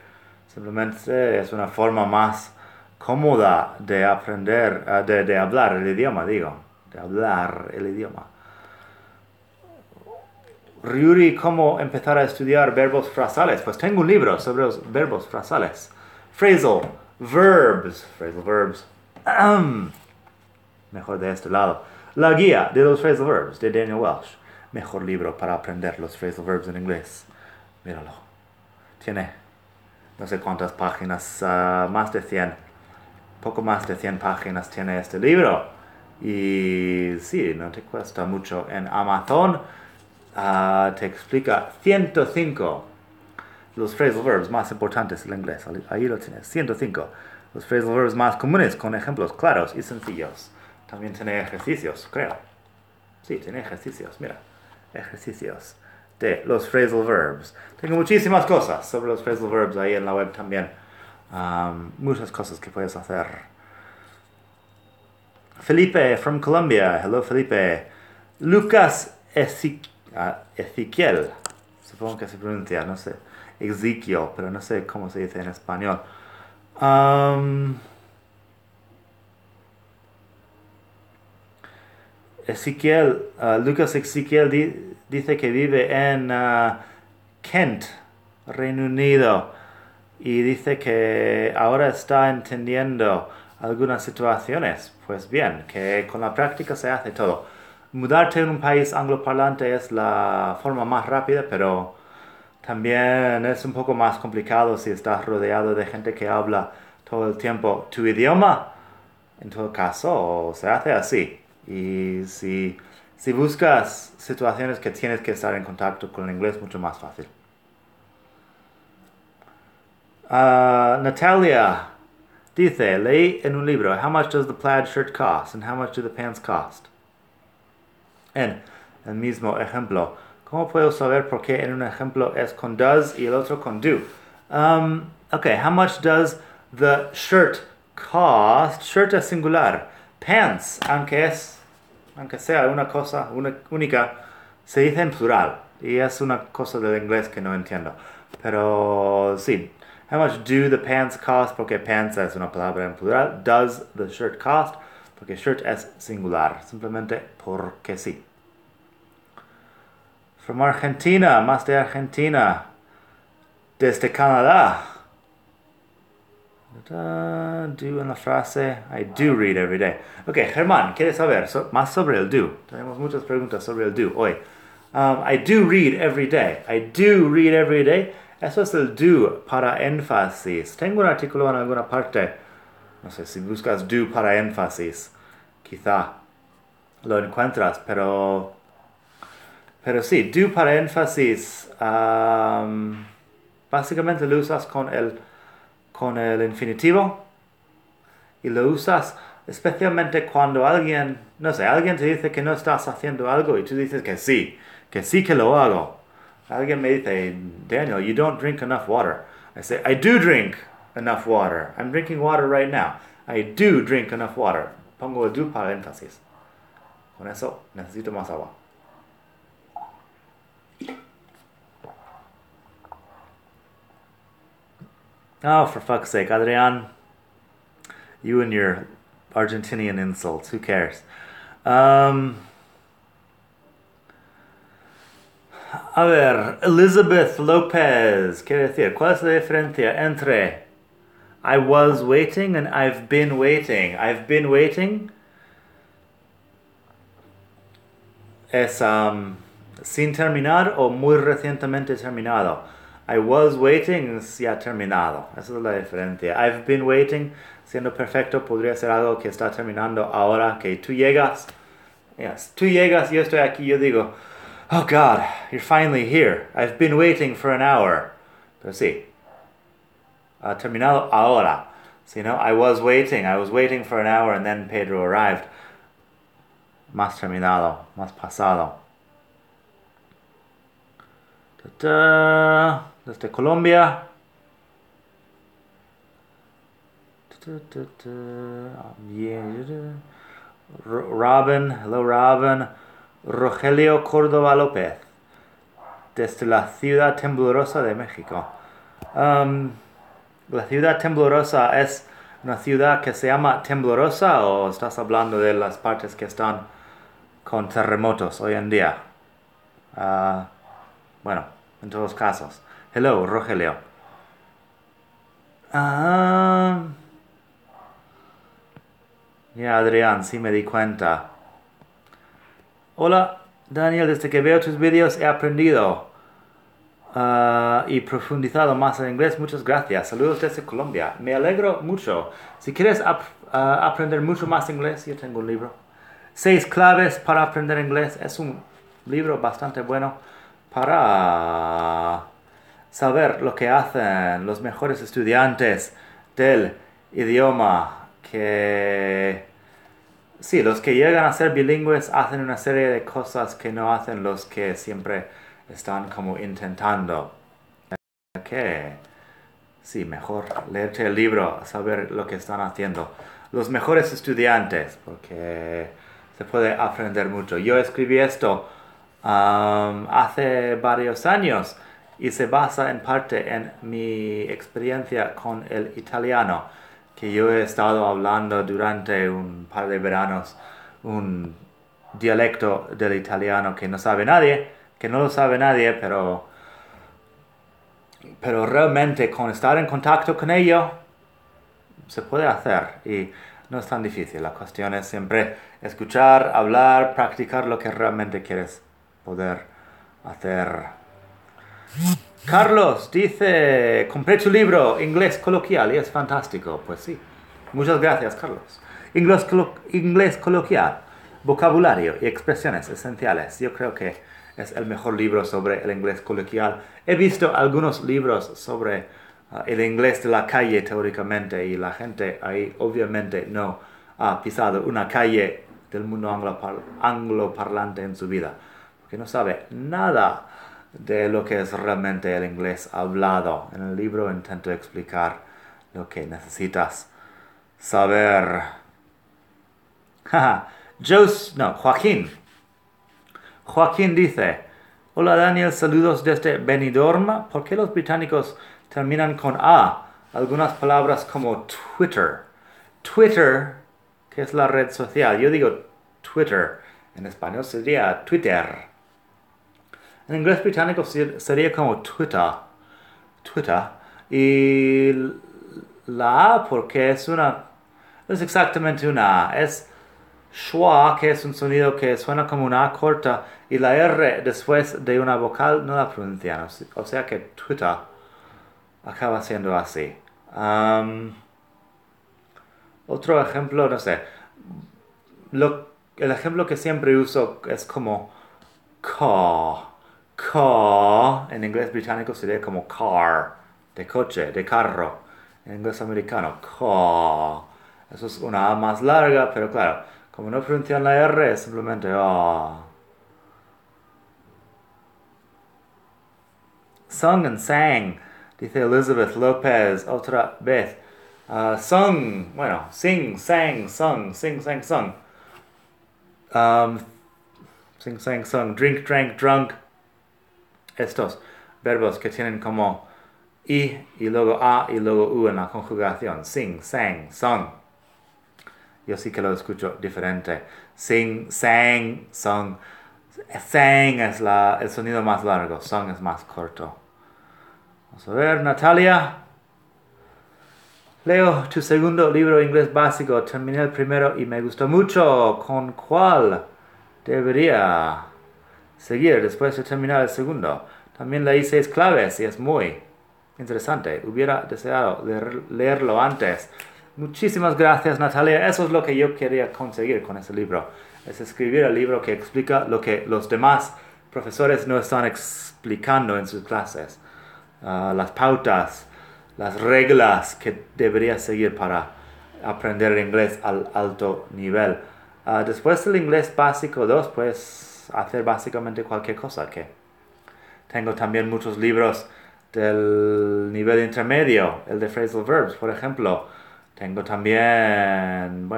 Simplemente es una forma más cómoda de aprender, de hablar el idioma, digo. De hablar el idioma. Ryuri, ¿cómo empezar a estudiar verbos frasales? Pues tengo un libro sobre los verbos frasales. Phrasal verbs. Mejor de este lado. La guía de los phrasal verbs de Daniel Welsch. Mejor libro para aprender los phrasal verbs en inglés. Míralo. Tiene no sé cuántas páginas, más de 100. Poco más de 100 páginas tiene este libro. Y sí, no te cuesta mucho en Amazon. Te explica 105 los phrasal verbs más importantes del inglés. Ahí lo tienes, 105. Los phrasal verbs más comunes con ejemplos claros y sencillos. También tiene ejercicios, creo. Sí, tiene ejercicios, mira. Ejercicios de los phrasal verbs. Tengo muchísimas cosas sobre los phrasal verbs ahí en la web también. Muchas cosas que puedes hacer. Felipe from Colombia. Hello, Felipe. Lucas Ezequiel, supongo que se pronuncia, no sé, Ezequiel, pero no sé cómo se dice en español. Ezequiel, Lucas Ezequiel dice que vive en Kent, Reino Unido, y dice que ahora está entendiendo algunas situaciones. Pues bien, que con la práctica se hace todo. Mudarte en un país angloparlante es la forma más rápida, pero también es un poco más complicado si estás rodeado de gente que habla todo el tiempo tu idioma. En todo caso, se hace así. Y si buscas situaciones que tienes que estar en contacto con el inglés, mucho más fácil. Natalia dice, leí en un libro, how much does the plaid shirt cost and how much do the pants cost? En el mismo ejemplo, ¿cómo puedo saber por qué en un ejemplo es con does y el otro con do? Okay, how much does the shirt cost? Shirt es singular. Pants, aunque sea una cosa única, se dice en plural. Y es una cosa del inglés que no entiendo. Pero sí. How much do the pants cost? Porque pants es una palabra en plural. Does the shirt cost? Porque shirt es singular. Simplemente porque sí. From Argentina. Más de Argentina. Desde Canadá. Do en la frase. I do read every day. Ok, Germán, ¿quieres saber más sobre el do? Tenemos muchas preguntas sobre el do hoy. I do read every day. I do read every day. Eso es el do para énfasis. Tengo un artículo en alguna parte. No sé, si buscas do para énfasis, quizá lo encuentras, pero sí, do para énfasis, básicamente lo usas con el infinitivo y lo usas especialmente cuando alguien, no sé, alguien te dice que no estás haciendo algo y tú dices que sí que lo hago. Alguien me dice, Daniel, you don't drink enough water. I say, I do drink enough water. I'm drinking water right now. I do drink enough water. Pongo el do para énfasis. Con eso, necesito más agua. Oh, for fuck's sake, Adrián. You and your Argentinian insults. Who cares? A ver, Elizabeth Lopez quiere decir, ¿cuál es la diferencia entre I was waiting and I've been waiting? I've been waiting es sin terminar o muy recientemente terminado. I was waiting es ya terminado. Esa es la diferencia. I've been waiting, siendo perfecto, podría ser algo que está terminando ahora que tú llegas. Yes, tú llegas, yo estoy aquí, yo digo... Oh God, you're finally here. I've been waiting for an hour. Pero sí. Terminado ahora. So, you know, I was waiting for an hour and then Pedro arrived. Más terminado. Más pasado. Ta-da. Desde Colombia. Yeah. Robin. Hello, Robin. Rogelio Córdoba López, desde la ciudad temblorosa de México. La ciudad temblorosa es una ciudad que se llama temblorosa o estás hablando de las partes que están con terremotos hoy en día. Bueno, en todos casos. Hello, Rogelio. Ya, Adrián, sí me di cuenta. Hola, Daniel, desde que veo tus vídeos he aprendido y profundizado más en inglés. Muchas gracias. Saludos desde Colombia. Me alegro mucho. Si quieres aprender mucho más inglés, yo tengo un libro. 6 claves para aprender inglés. Es un libro bastante bueno para saber lo que hacen los mejores estudiantes del idioma que... Sí, los que llegan a ser bilingües hacen una serie de cosas que no hacen los que siempre están como intentando. Ok. Sí, mejor leerte el libro, saber lo que están haciendo. Los mejores estudiantes, porque se puede aprender mucho. Yo escribí esto hace varios años y se basa en parte en mi experiencia con el italiano, que yo he estado hablando durante un par de veranos un dialecto del italiano que no lo sabe nadie, pero realmente con estar en contacto con ello se puede hacer y no es tan difícil. La cuestión es siempre escuchar, hablar, practicar lo que realmente quieres poder hacer. Carlos dice, compré tu libro, Inglés Coloquial, y es fantástico. Pues sí, muchas gracias, Carlos. Inglés Coloquial, vocabulario y expresiones esenciales. Yo creo que es el mejor libro sobre el inglés coloquial. He visto algunos libros sobre el inglés de la calle, teóricamente, y la gente ahí obviamente no ha pisado una calle del mundo angloparlante en su vida, porque no sabe nada de lo que es realmente el inglés hablado. En el libro intento explicar lo que necesitas saber. Joaquín dice, Hola Daniel, saludos desde Benidorm. ¿Por qué los británicos terminan con A? Algunas palabras como Twitter. Twitter, que es la red social. Yo digo Twitter. En español sería Twitter. En inglés británico sería como Twitter. Twitter. Y la A porque es exactamente una A. Es schwa, que es un sonido que suena como una A corta. Y la R después de una vocal no la pronuncian. O sea que Twitter acaba siendo así. Otro ejemplo, no sé. El ejemplo que siempre uso es como car. Car en inglés británico sería como car, de coche, de carro. En inglés americano, car. Eso es una A más larga, pero claro, como no pronuncian la R, es simplemente A. Sung and sang, dice Elizabeth López otra vez. Sung, bueno, sing, sang, sung, sing, sang, sung. Sing, sang, sung, drink, drank, drunk. Estos verbos que tienen como I y luego A y luego U en la conjugación. Sing, sang, sung. Yo sí que lo escucho diferente. Sing, sang, sung. Sang es el sonido más largo. Sung es más corto. Vamos a ver, Natalia. Leo, tu segundo libro inglés básico. Terminé el primero y me gustó mucho. ¿Con cuál debería seguir después de terminar el segundo? También leí 6 claves y es muy interesante. Hubiera deseado leerlo antes. Muchísimas gracias, Natalia. Eso es lo que yo quería conseguir con ese libro. Es escribir el libro que explica lo que los demás profesores no están explicando en sus clases. Las pautas, las reglas que deberías seguir para aprender inglés al alto nivel. Después del inglés básico 2, puedes hacer básicamente cualquier cosa. Que tengo también muchos libros del nivel intermedio, el de phrasal verbs, por ejemplo. Tengo también,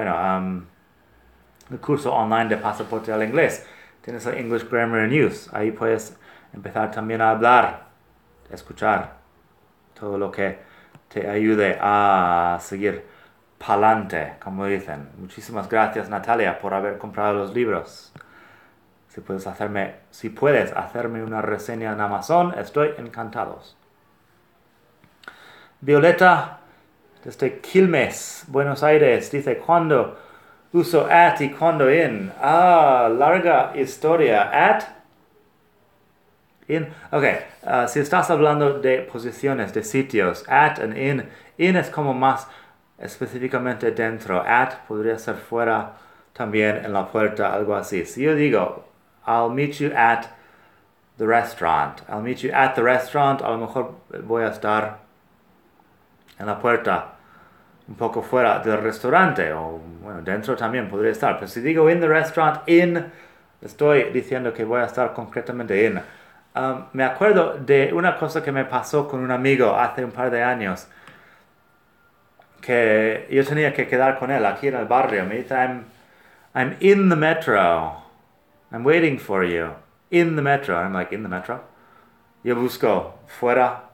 el curso online de pasaporte al inglés. Tienes el English Grammar in Use. Ahí puedes empezar también a hablar, escuchar, todo lo que te ayude a seguir pa'lante, como dicen. Muchísimas gracias, Natalia, por haber comprado los libros. Si puedes hacerme una reseña en Amazon, estoy encantado. Violeta, desde Quilmes, Buenos Aires, dice, ¿cuándo uso at y cuándo in? Larga historia. At, in. Ok, si estás hablando de posiciones, de sitios, at and in. In es como más específicamente dentro. At podría ser fuera, también en la puerta, algo así. Si yo digo, I'll meet you at the restaurant. I'll meet you at the restaurant. A lo mejor voy a estar en la puerta, un poco fuera del restaurante. O bueno, dentro también podría estar. Pero si digo in the restaurant, in, estoy diciendo que voy a estar concretamente in. Me acuerdo de una cosa que me pasó con un amigo hace un par de años, que yo tenía que quedar con él aquí en el barrio. Me dice, I'm in the metro, I'm waiting for you, in the metro. And I'm like, in the metro? Yo busco fuera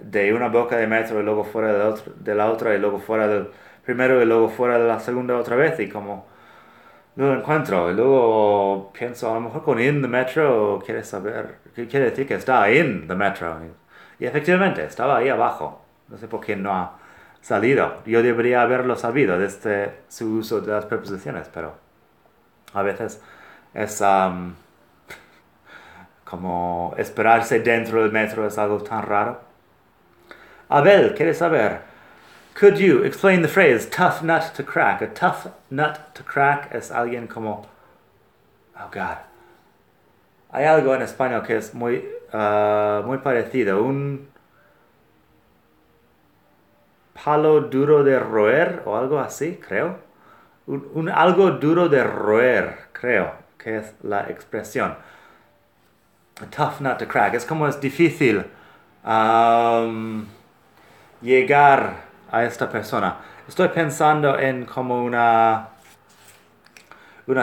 de una boca de metro y luego fuera de la otra y luego fuera del primero y luego fuera de la segunda otra vez y como no lo encuentro, y luego pienso, a lo mejor con in the metro quiere saber, ¿qué quiere decir que está in the metro? Y efectivamente, estaba ahí abajo. No sé por qué no ha salido. Yo debería haberlo sabido desde su uso de las preposiciones, pero a veces es como esperarse dentro del metro es algo tan raro. Abel quiere saber, could you explain the phrase tough nut to crack? A tough nut to crack es alguien como... Oh, God. Hay algo en español que es muy, muy parecido. Un palo duro de roer o algo así, creo. Algo duro de roer, creo, que es la expresión. A tough nut to crack. Es como es difícil llegar a esta persona. Estoy pensando en como una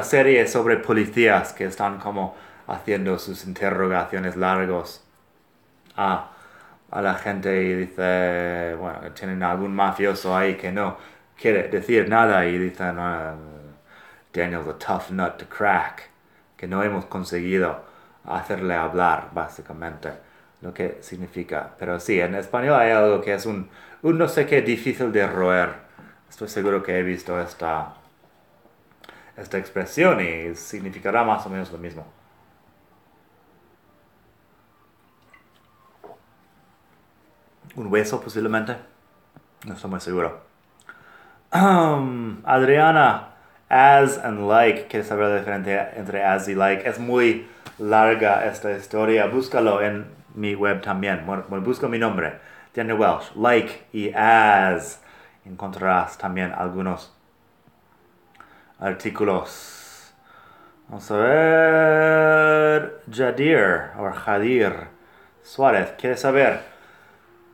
serie sobre policías que están como haciendo sus interrogaciones largos a la gente y dice, bueno, tienen algún mafioso ahí que no quiere decir nada y dicen, Daniel's a tough nut to crack, que no hemos conseguido hacerle hablar, básicamente, lo que significa. Pero sí, en español hay algo que es un no sé qué difícil de roer. Estoy seguro que he visto esta expresión y significará más o menos lo mismo. Un hueso, posiblemente. No estoy muy seguro. Adriana, as and like. ¿Quieres saber la diferencia entre as y like? Es muy larga esta historia. Búscalo en mi web también. Bueno, busca mi nombre, Daniel Welsch. Like y as. Encontrarás también algunos artículos. Vamos a ver. Jadir o Jadir Suárez. ¿Quieres saber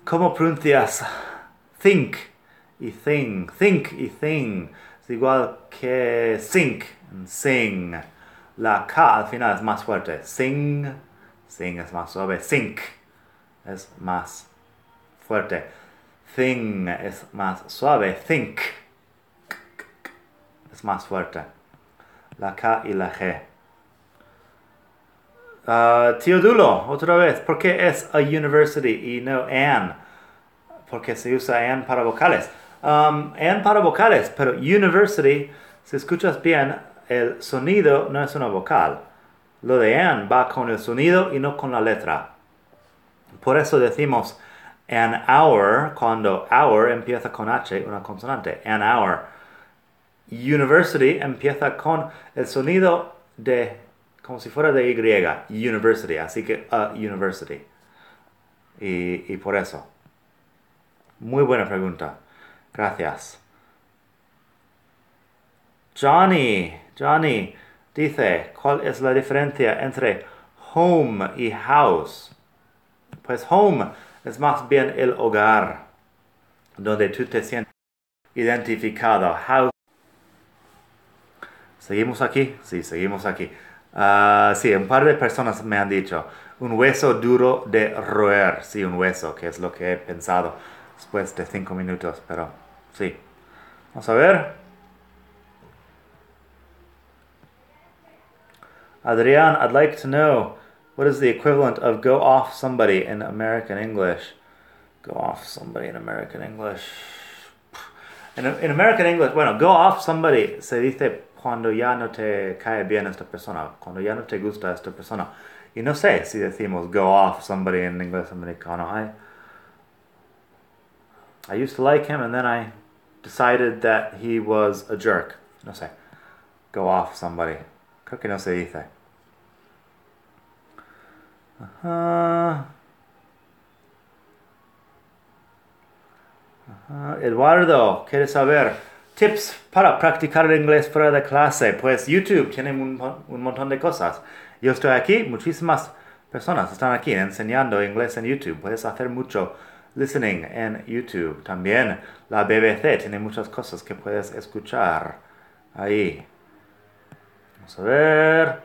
cómo pronuncias think y thing? Think y thing es igual que sink and sing. La K al final es más fuerte. Sing, sing es más suave. Sink es más fuerte. Thing es más suave. Think es más fuerte. La K y la G. Teodulo, otra vez, ¿por qué es a university y no an? Porque se usa an para vocales. An para vocales, pero university, si escuchas bien, el sonido no es una vocal. Lo de an va con el sonido y no con la letra. Por eso decimos an hour, cuando hour empieza con H, una consonante, an hour. University empieza con el sonido de, como si fuera de Y, university, así que a university. Y por eso. Muy buena pregunta. Gracias. Johnny dice, ¿cuál es la diferencia entre home y house? Pues home es más bien el hogar, donde tú te sientes identificado. House. ¿Seguimos aquí? Sí, seguimos aquí. Sí, un par de personas me han dicho un hueso duro de roer. Sí, un hueso, que es lo que he pensado después de 5 minutos, pero sí. Vamos a ver. Adrián, I'd like to know what is the equivalent of go off somebody in American English. Go off somebody in American English. In American English, bueno, go off somebody se dice cuando ya no te cae bien esta persona, cuando ya no te gusta esta persona. Y no sé si decimos go off somebody en inglés americano. I used to like him and then I decided that he was a jerk. No sé. Go off somebody. Creo que no se dice. Eduardo, ¿quieres saber tips para practicar el inglés fuera de clase? Pues YouTube tiene un montón de cosas. Yo estoy aquí, muchísimas personas están aquí enseñando inglés en YouTube. Puedes hacer mucho listening en YouTube. También la BBC tiene muchas cosas que puedes escuchar ahí. Vamos a ver.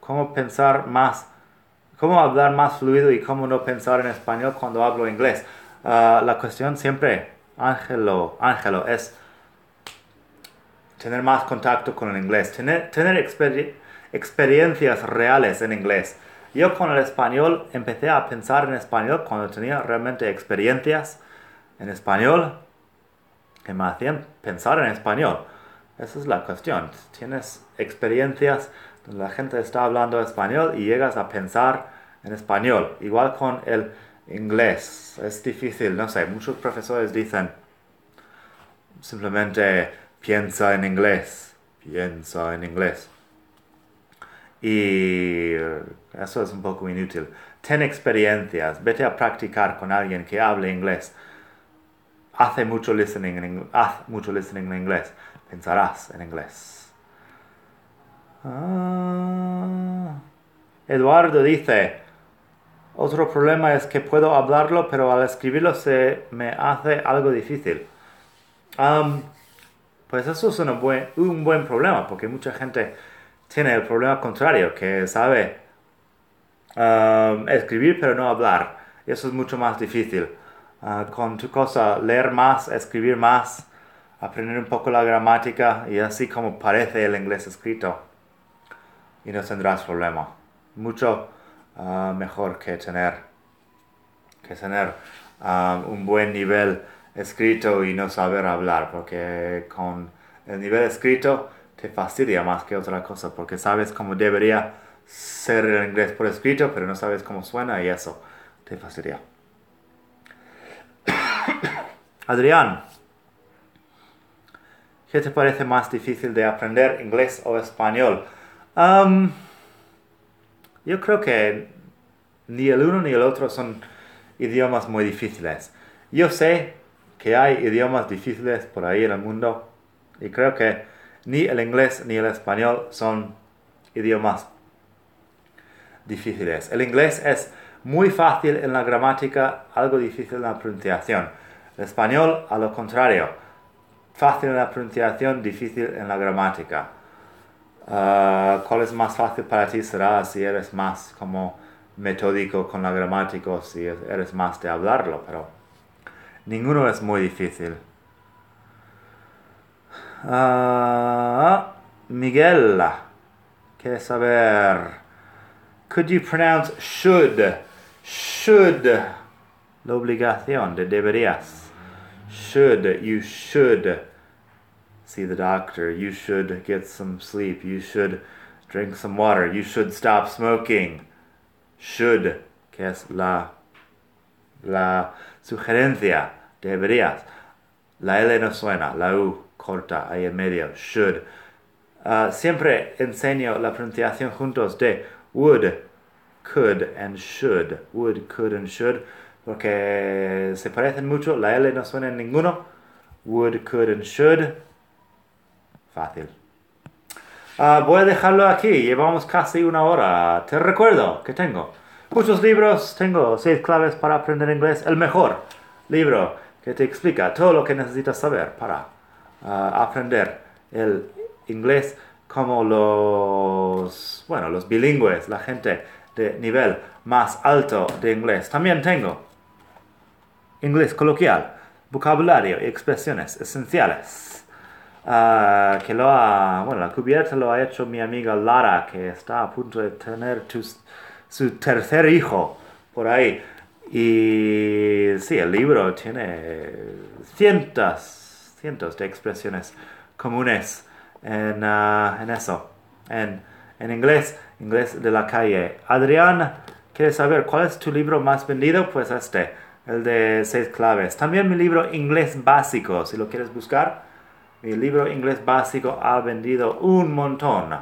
¿Cómo pensar más? ¿Cómo hablar más fluido y cómo no pensar en español cuando hablo inglés? La cuestión siempre, Ángelo, es tener más contacto con el inglés, tener experiencias reales en inglés. Yo con el español empecé a pensar en español cuando tenía realmente experiencias en español que me hacían pensar en español. Esa es la cuestión. Tienes experiencias donde la gente está hablando español y llegas a pensar en español. Igual con el inglés. Es difícil, no sé, muchos profesores dicen simplemente piensa en inglés. Y eso es un poco inútil. Ten experiencias, vete a practicar con alguien que hable inglés. Haz mucho listening en inglés. Pensarás en inglés. Eduardo dice, otro problema es que puedo hablarlo, pero al escribirlo se me hace algo difícil. Pues eso es un buen problema, porque mucha gente tiene el problema contrario, que sabe escribir pero no hablar. Eso es mucho más difícil. Con tu cosa, leer más, escribir más, aprender un poco la gramática y así como parece el inglés escrito. Y no tendrás problema. Mucho mejor que tener un buen nivel escrito y no saber hablar, porque con el nivel escrito te fastidia más que otra cosa, porque sabes cómo debería ser el inglés por escrito, pero no sabes cómo suena y eso te fastidia. Adrián, ¿qué te parece más difícil de aprender, inglés o español? Yo creo que ni el uno ni el otro son idiomas muy difíciles. Yo sé que hay idiomas difíciles por ahí en el mundo y creo que ni el inglés ni el español son idiomas difíciles. El inglés es muy fácil en la gramática, algo difícil en la pronunciación. El español, a lo contrario, fácil en la pronunciación, difícil en la gramática. ¿Cuál es más fácil para ti? Será si eres más como metódico con la gramática o si eres más de hablarlo, pero ninguno es muy difícil. Miguel, ¿quieres saber? Could you pronounce should? Should. La obligación de deberías. Should. You should see the doctor. You should get some sleep. You should drink some water. You should stop smoking. Should. Que es la sugerencia. Deberías. La L no suena. La U corta ahí en medio. Should. Siempre enseño la pronunciación juntos de would, could and should. Would, could and should. Porque se parecen mucho, la L no suena en ninguno. Would, could and should. Fácil. Voy a dejarlo aquí, llevamos casi una hora. Te recuerdo que tengo muchos libros, tengo 6 claves para aprender inglés. El mejor libro que te explica todo lo que necesitas saber para aprender el inglés como los bilingües, la gente de nivel más alto de inglés. También tengo inglés coloquial, vocabulario y expresiones esenciales. La cubierta lo ha hecho mi amiga Lara, que está a punto de tener su tercer hijo por ahí. Y sí, el libro tiene cientos de expresiones comunes en eso, en inglés de la calle. Adrián, ¿quieres saber cuál es tu libro más vendido? Pues el de 6 claves. También mi libro Inglés Básico, si lo quieres buscar. Mi libro Inglés Básico ha vendido un montón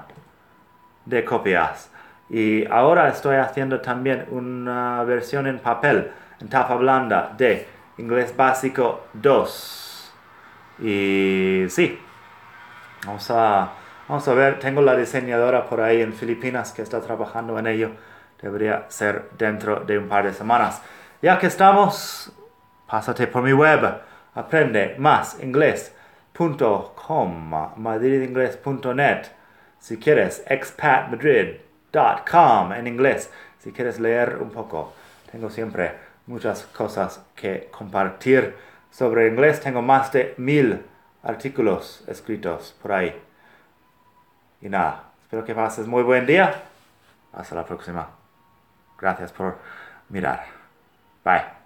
de copias. Y ahora estoy haciendo también una versión en papel, en tapa blanda, de Inglés Básico 2. Y sí, vamos a ver, tengo la diseñadora por ahí en Filipinas que está trabajando en ello. Debería ser dentro de un par de semanas. Ya que estamos, pásate por mi web, aprendemasingles.com, madridinglés.net, si quieres, expatmadrid.com en inglés, si quieres leer un poco. Tengo siempre muchas cosas que compartir sobre inglés. Tengo más de 1000 artículos escritos por ahí. Y nada, espero que pases muy buen día. Hasta la próxima. Gracias por mirar. Bye.